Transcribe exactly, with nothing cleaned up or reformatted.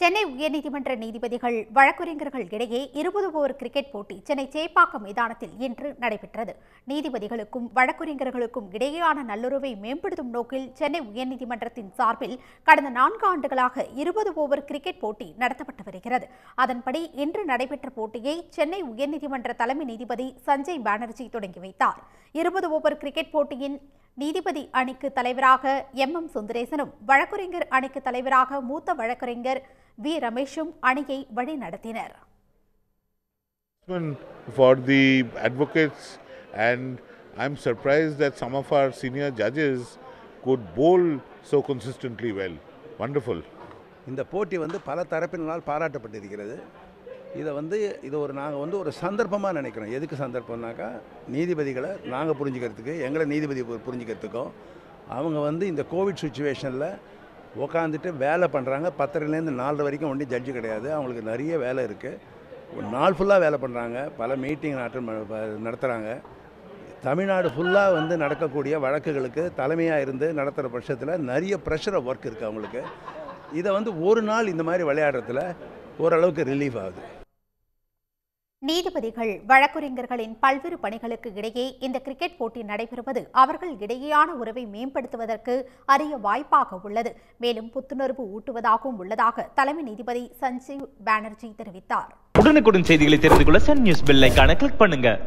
சென்னை உயர்நீதிமன்ற நீதிபதிகள் வழக்கறிஞர்கள் இடையே இருபது ஓவர் கிரிக்கெட் போட்டி சென்னை சேப்பாக்கம் மைதானத்தில் இன்று நடைபெற்றது. நீதிபதிகளுக்கும் வழக்கறிஞர்களுக்கும் இடையேயான நல்லுறவை மேம்படுத்தும் நோக்கில் சென்னை உயர்நீதிமன்றத்தின் சார்பில் கடந்த நான்கு ஆண்டுகளாக இருபது ஓவர் கிரிக்கெட் போட்டி நடத்தப்பட்டு வருகிறது. அதன்படி இன்று நடைபெற்ற போட்டியை சென்னை உயர்நீதிமன்ற தலைமை நீதிபதி சஞ்சய் பானர்ஜி தொடங்கி வைத்தார். இருபது ஓவர் கிரிக்கெட் போட்டியின் நீதிபதி அணிக்கு தலைவராக எம் எம் சுந்தரேசனும் வழக்கறிஞர் அணிக்கு தலைவராக மூத்த வழக்கறிஞர் வி ரமேஷும் அணியை வழி நடத்தினர். For the advocates, and I'm surprised that some of our senior judges could bowl so consistently well. Wonderful. இந்த போட்டி வந்து பல தரப்பினால் பாராட்டப்பட்டிருக்கிறது. இதை வந்து இது ஒரு நாங்கள் வந்து ஒரு சந்தர்ப்பமாக நினைக்கிறோம். எதுக்கு சந்தர்ப்பம்னாக்கா, நீதிபதிகளை நாங்கள் புரிஞ்சுக்கிறதுக்கு, எங்களை நீதிபதி புரிஞ்சுக்கிறதுக்கும், அவங்க வந்து இந்த கோவிட் சுச்சுவேஷனில் உக்காந்துட்டு வேலை பண்ணுறாங்க. பத்தரைலேருந்து நாலரை வரைக்கும் ஒன்றும் ஜட்ஜு கிடையாது. அவங்களுக்கு நிறைய வேலை இருக்குது. நாள் ஃபுல்லாக வேலை பண்ணுறாங்க. பல மீட்டிங் அட்டன் நடத்துகிறாங்க. தமிழ்நாடு ஃபுல்லாக வந்து நடக்கக்கூடிய வழக்குகளுக்கு தலைமையாக இருந்து நடத்துகிற பட்சத்தில் நிறைய ப்ரெஷர் ஒர்க் இருக்குது அவங்களுக்கு. இதை வந்து ஒரு நாள் இந்த மாதிரி விளையாடுறதுல ஓரளவுக்கு ரிலீஃப் ஆகுது. நீதிபதிகள் வழக்கறிஞர்களின் பல்வேறு பணிகளுக்கு இடையே இந்த கிரிக்கெட் போட்டி நடைபெறுவது அவர்கள் இடையேயான உறவை மேம்படுத்துவதற்கு அரிய வாய்ப்பாக உள்ளது. மேலும் புத்துணர்வு ஊட்டுவதாகவும் உள்ளதாக தலைமை நீதிபதி சஞ்சீவ் பானர்ஜி தெரிவித்தார். உடனுக்குடன் செய்திகளை தெரிந்து கொள்ள சன் நியூஸ் பெல் ஐகானை கிளிக் பண்ணுங்க.